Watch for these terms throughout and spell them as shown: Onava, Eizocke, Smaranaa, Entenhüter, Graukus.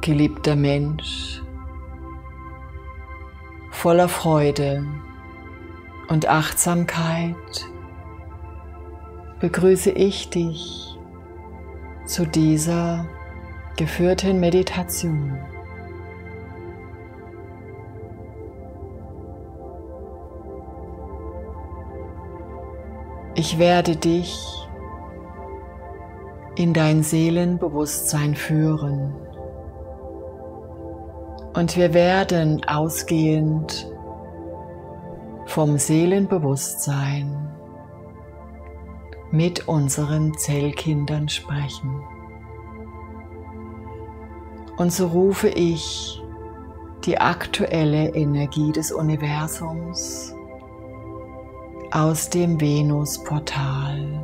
geliebter Mensch, voller Freude und Achtsamkeit begrüße ich dich zu dieser geführten Meditation. Ich werde dich in dein Seelenbewusstsein führen und wir werden ausgehend vom Seelenbewusstsein mit unseren Zellkindern sprechen. Und so rufe ich die aktuelle Energie des Universums aus dem Venus-Portal.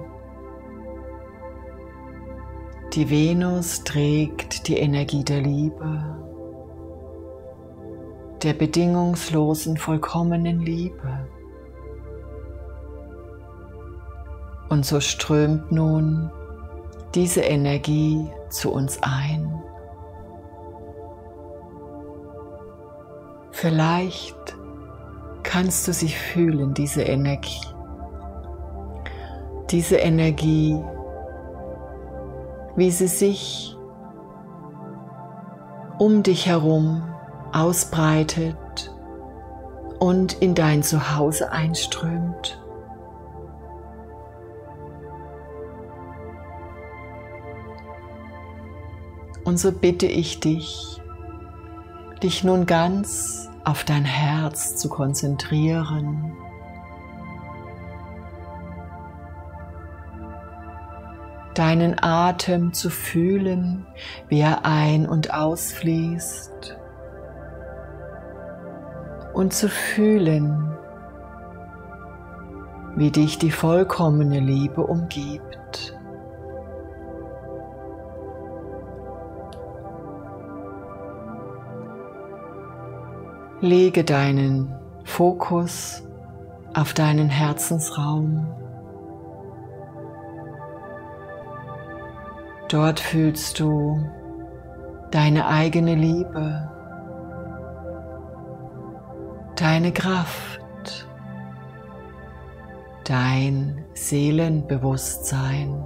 Die Venus trägt die Energie der Liebe, der bedingungslosen, vollkommenen Liebe. Und so strömt nun diese Energie zu uns ein. Vielleicht kannst du sie fühlen, diese Energie. Diese Energie, wie sie sich um dich herum ausbreitet und in dein Zuhause einströmt. Und so bitte ich dich, dich nun ganz auf dein Herz zu konzentrieren. Deinen Atem zu fühlen, wie er ein- und ausfließt. Und zu fühlen, wie dich die vollkommene Liebe umgibt. Lege deinen Fokus auf deinen Herzensraum. Dort fühlst du deine eigene Liebe, deine Kraft, dein Seelenbewusstsein.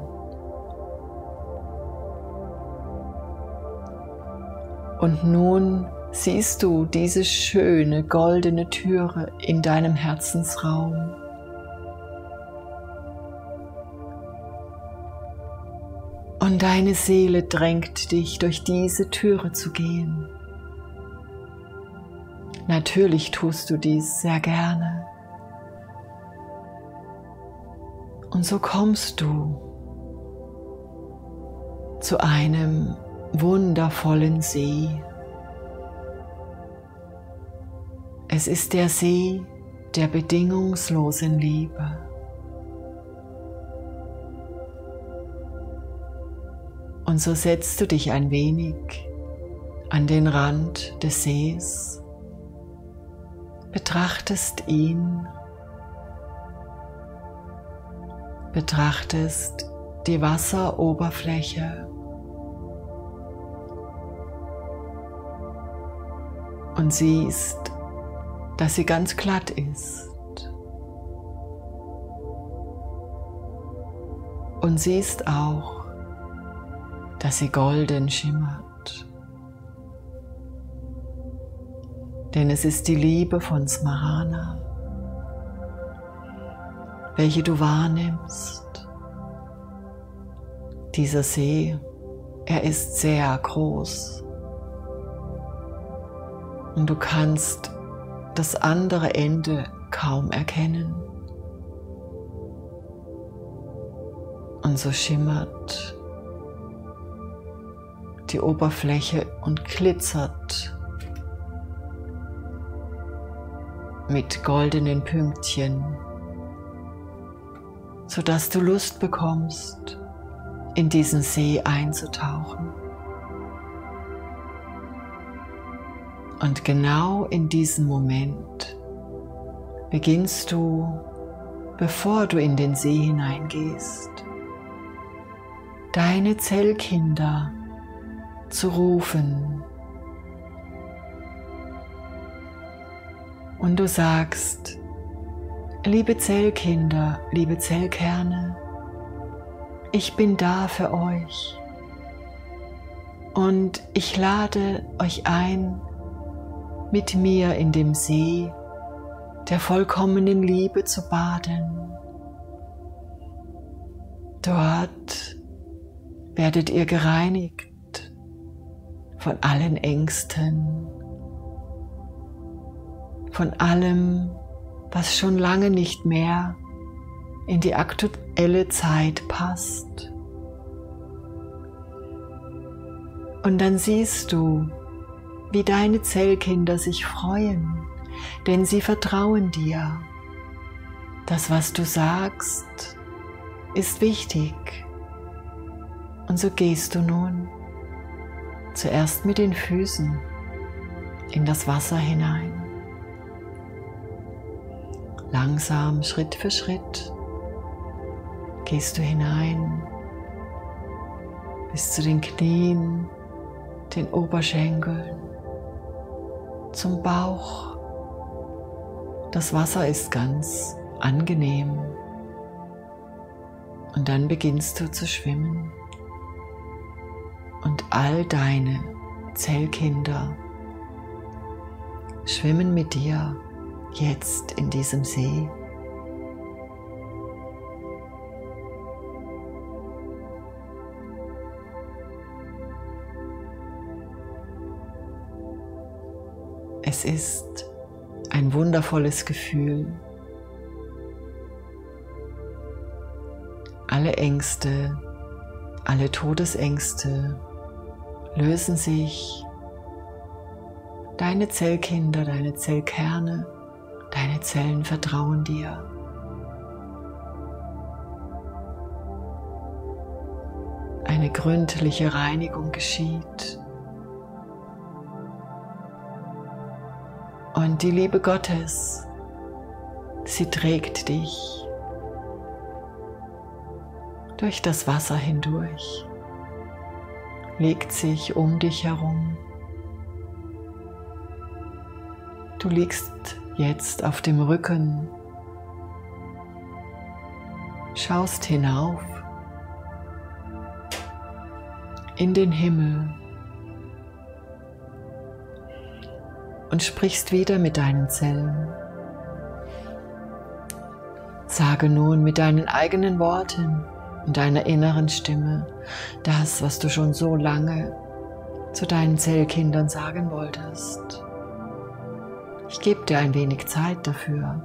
Und nun siehst du diese schöne goldene Türe in deinem Herzensraum. Und deine Seele drängt dich, durch diese Türe zu gehen. Natürlich tust du dies sehr gerne. Und so kommst du zu einem wundervollen See. Es ist der See der bedingungslosen Liebe. Und so setzt du dich ein wenig an den Rand des Sees, betrachtest ihn, betrachtest die Wasseroberfläche. Und siehst, dass sie ganz glatt ist und siehst auch, dass sie golden schimmert, denn es ist die Liebe von Smaranaa, welche du wahrnimmst. Dieser See, er ist sehr groß und du kannst das andere Ende kaum erkennen. Und so schimmert die Oberfläche und glitzert mit goldenen Pünktchen, sodass du Lust bekommst, in diesen See einzutauchen. Und genau in diesem Moment beginnst du, bevor du in den See hineingehst, deine Zellkinder zu rufen, und du sagst: Liebe Zellkinder, liebe Zellkerne, ich bin da für euch und ich lade euch ein, mit mir in dem See der vollkommenen Liebe zu baden. Dort werdet ihr gereinigt von allen Ängsten, von allem, was schon lange nicht mehr in die aktuelle Zeit passt. Und dann siehst du, wie deine Zellkinder sich freuen, denn sie vertrauen dir. Das, was du sagst, ist wichtig. Und so gehst du nun zuerst mit den Füßen in das Wasser hinein. Langsam, Schritt für Schritt, gehst du hinein bis zu den Knien, den Oberschenkeln, zum Bauch. Das Wasser ist ganz angenehm. Und dann beginnst du zu schwimmen. Und all deine Zellkinder schwimmen mit dir jetzt in diesem See. Es ist ein wundervolles Gefühl. Alle Ängste, alle Todesängste lösen sich. Deine Zellkinder, deine Zellkerne, deine Zellen vertrauen dir. Eine gründliche Reinigung geschieht. Und die Liebe Gottes, sie trägt dich durch das Wasser hindurch, legt sich um dich herum. Du liegst jetzt auf dem Rücken, schaust hinauf in den Himmel und sprichst wieder mit deinen Zellen. Sage nun mit deinen eigenen Worten und deiner inneren Stimme das, was du schon so lange zu deinen Zellkindern sagen wolltest. Ich gebe dir ein wenig Zeit dafür.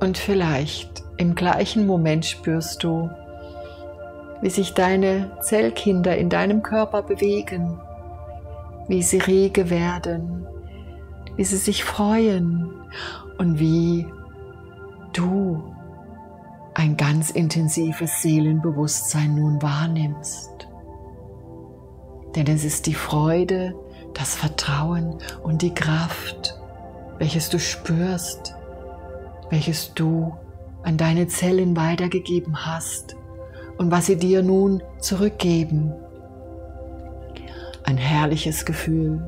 Und vielleicht im gleichen Moment spürst du, wie sich deine Zellkinder in deinem Körper bewegen, wie sie rege werden, wie sie sich freuen und wie du ein ganz intensives Seelenbewusstsein nun wahrnimmst. Denn es ist die Freude, das Vertrauen und die Kraft, welches du spürst, welches du an deine Zellen weitergegeben hast und was sie dir nun zurückgeben. Ein herrliches Gefühl.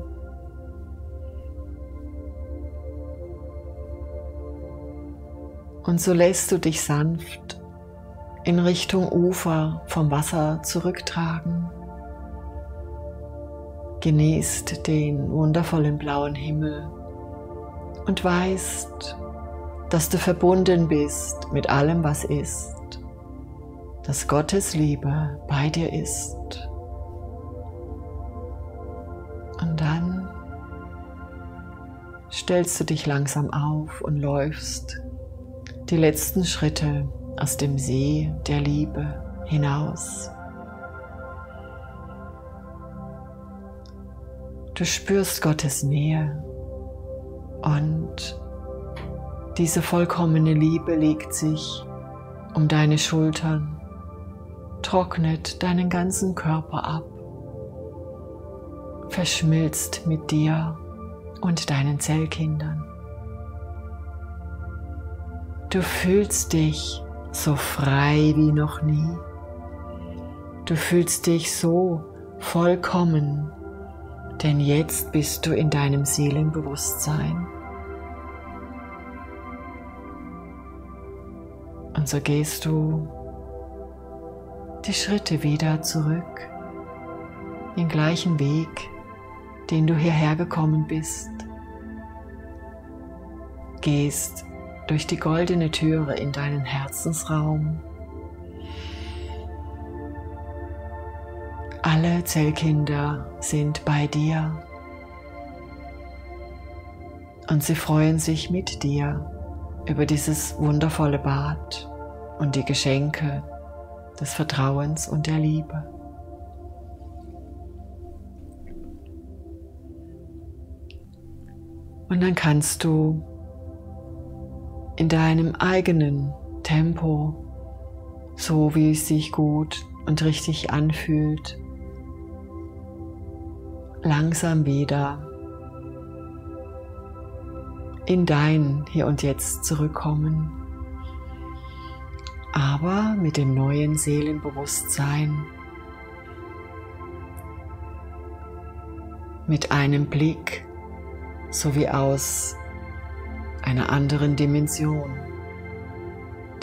Und so lässt du dich sanft in Richtung Ufer vom Wasser zurücktragen. Genießt den wundervollen blauen Himmel und weißt, dass du verbunden bist mit allem, was ist, dass Gottes Liebe bei dir ist. Und dann stellst du dich langsam auf und läufst die letzten Schritte aus dem See der Liebe hinaus. Du spürst Gottes Nähe und Diese vollkommene Liebe legt sich um deine Schultern, trocknet deinen ganzen Körper ab, verschmilzt mit dir und deinen Zellkindern. Du fühlst dich so frei wie noch nie. Du fühlst dich so vollkommen, denn jetzt bist du in deinem Seelenbewusstsein. Und so gehst du die Schritte wieder zurück, den gleichen Weg, den du hierher gekommen bist. Gehst durch die goldene Türe in deinen Herzensraum. Alle Zellkinder sind bei dir und sie freuen sich mit dir über dieses wundervolle Bad und die Geschenke des Vertrauens und der Liebe. Und dann kannst du in deinem eigenen Tempo, so wie es sich gut und richtig anfühlt, langsam wieder in dein Hier und Jetzt zurückkommen, aber mit dem neuen Seelenbewusstsein, mit einem Blick, so wie aus einer anderen Dimension,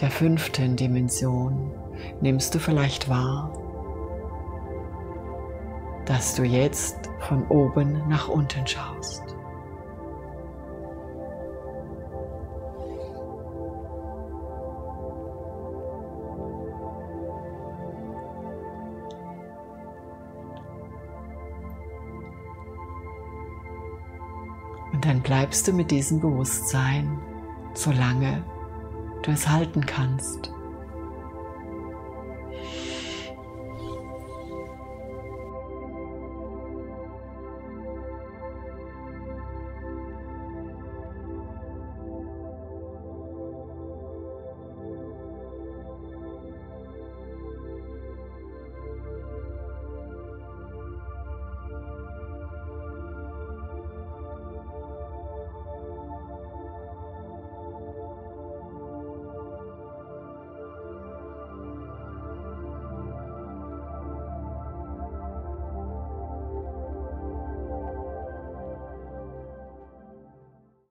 der 5. Dimension, nimmst du vielleicht wahr, dass du jetzt von oben nach unten schaust. Und dann bleibst du mit diesem Bewusstsein, solange du es halten kannst.